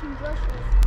очень дешево.